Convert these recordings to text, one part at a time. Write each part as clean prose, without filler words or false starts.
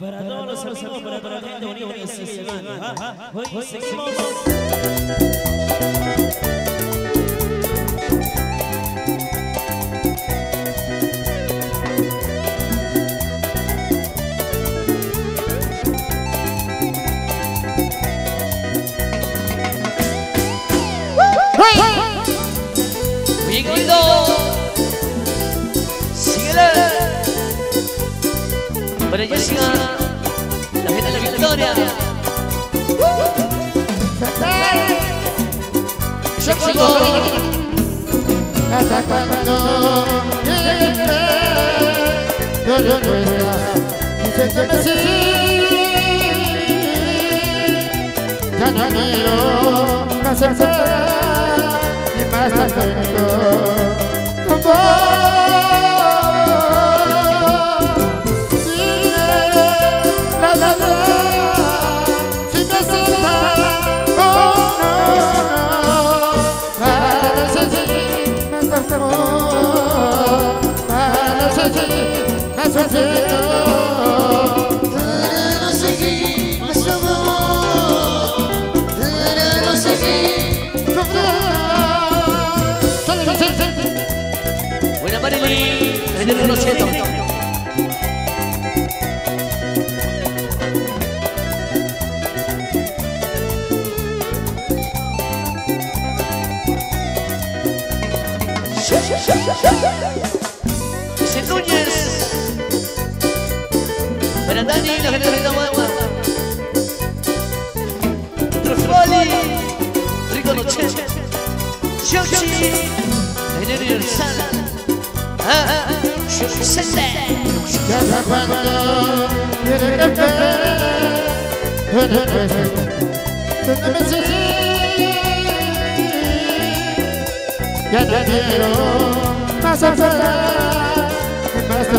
Para todos los amigos, para toda la gente bonita que sigue llegando. Hoy seguimos. Para ellos siga la gente de la victoria. Yo conozco hasta cuando yo no pueda. Ya no quiero más aceptar y más tanto. Buena Marilyn, en el conocimiento. Se Núñez. Para Dani, la gente de la guagua. Trofoli, Rico Noche, Yoshi, la gente universal. Cada cuando viene el café, donde me sentí, ya no quiero más hablar, más hasta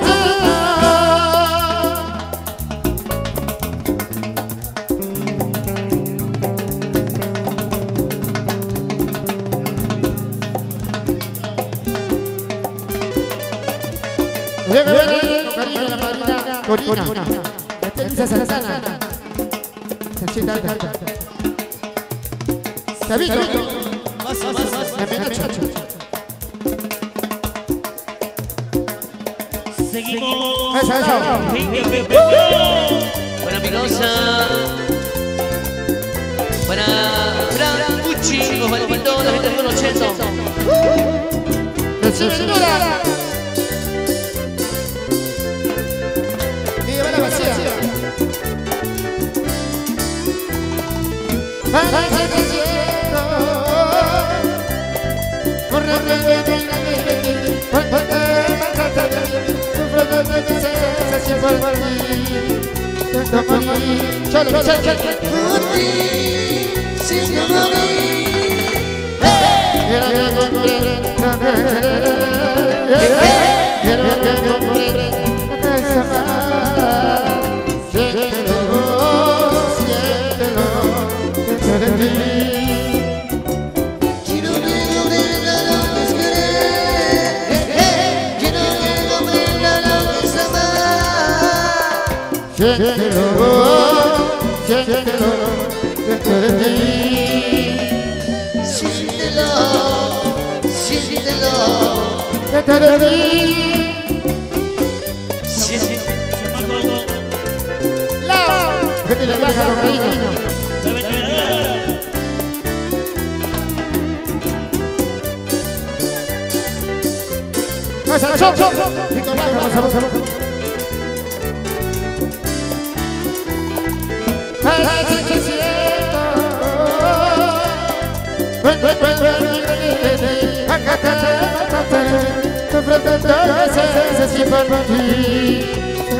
Para Milosa, para Fran Pucci, los malditos, la gente de los chetos. Por mí,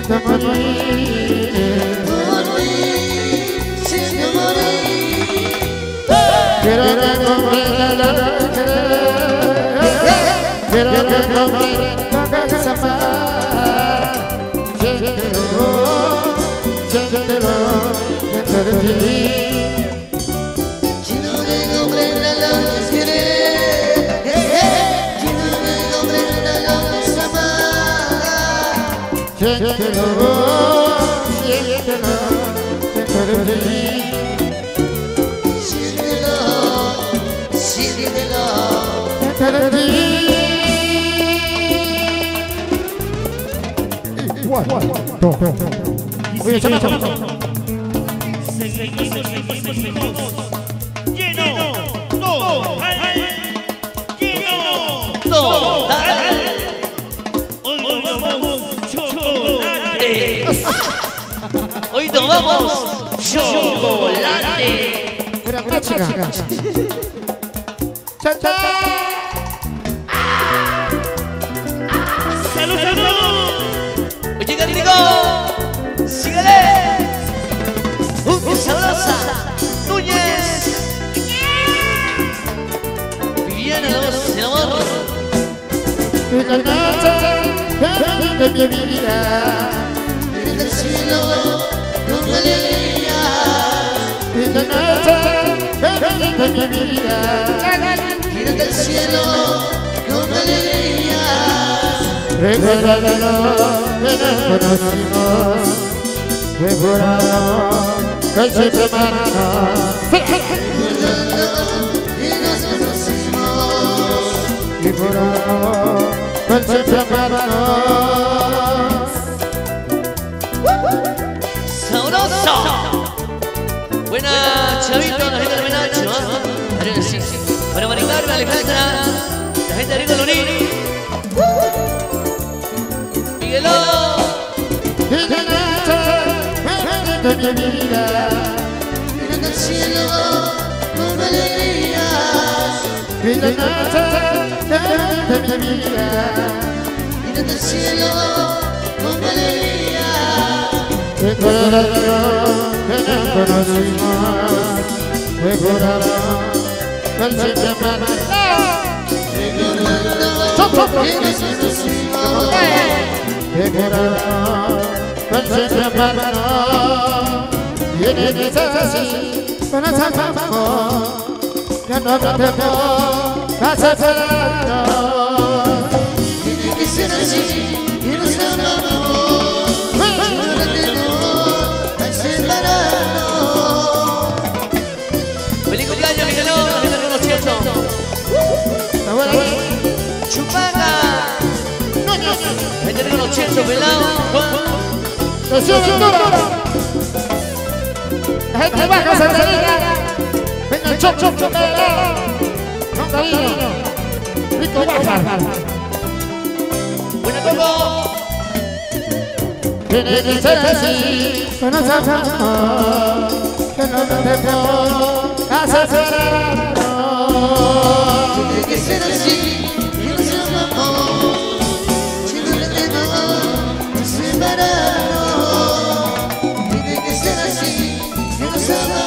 por mí, por mí. Hoy tomamos chocolate. Una chica. ¡Cha, cha! ¡Salud, salud! ¡Oye, cariño! ¡Sígale! ¡Qué sabrosa! ¡Núñez! ¡Bien, el amor! ¡De mi vida! El cielo con alegría, la noche de mi vida. Mira el cielo con alegría. Recuerda el amor que nos conocimos. Recuerda el amor que siempre amamos. Recuerda el amor que nos conocimos. Recuerda el amor que siempre amamos. Buena chavito, la gente de Menacho, para Maricarla, Alejandra, la gente de Rico Lurín, Migueló, de mi vida, mirando al cielo con alegría, de mi vida, mirando al cielo con alegría. Recuerda el amor que nos conocimos. Recuerda el amor que siempre amamos. Recuerda el amor que nos conocimos. Recuerda el amor que siempre amamos. Y en esa sí, con esa amor, ya no podemos pasar por alto. Y que sea así, y nos amamos. Chupaca, ahí tenemos los chetos pelados. Los chetos duros. La gente baja, se relega. Venga, chop, chop, chop, pelado. Rico, baja. Buena, Coco. Tiene que ser así. Con esa amor, que no te dejó asesorarnos. Tiene que ser así, y nos amamos. Si no le tengo separado. Tiene que ser así, y nos amamos.